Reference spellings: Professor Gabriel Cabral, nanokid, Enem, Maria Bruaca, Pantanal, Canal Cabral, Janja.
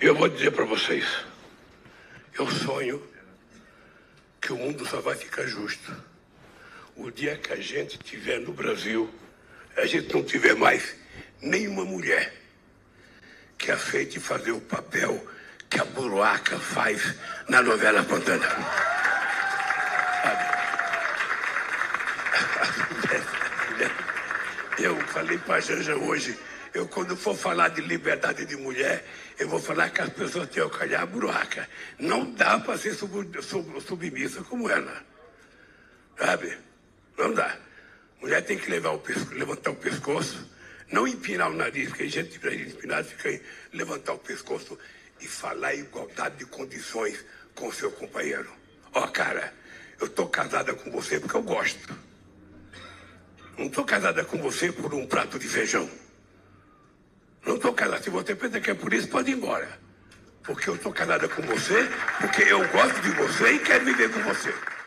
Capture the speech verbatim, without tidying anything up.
Eu vou dizer para vocês, eu sonho que o mundo só vai ficar justo o dia que a gente tiver no Brasil, a gente não tiver mais nenhuma mulher que aceite fazer o papel que a Bruaca faz na novela Pantanal. Eu falei para a Janja hoje, eu quando for falar de liberdade de mulher, eu vou falar que as pessoas têm o calhar a Bruaca. Não dá para ser sub, sub, submissa como ela, sabe? Não dá. Mulher tem que levar o pesco, levantar o pescoço, não empinar o nariz, porque a gente para empinar fica aí, levantar o pescoço e falar igualdade de condições com o seu companheiro. Ó, oh, cara, eu tô casada com você porque eu gosto. Não tô casada com você por um prato de feijão. Não tô casada. Se você pensa que é por isso, pode ir embora. Porque eu tô casada com você, porque eu gosto de você e quero viver com você.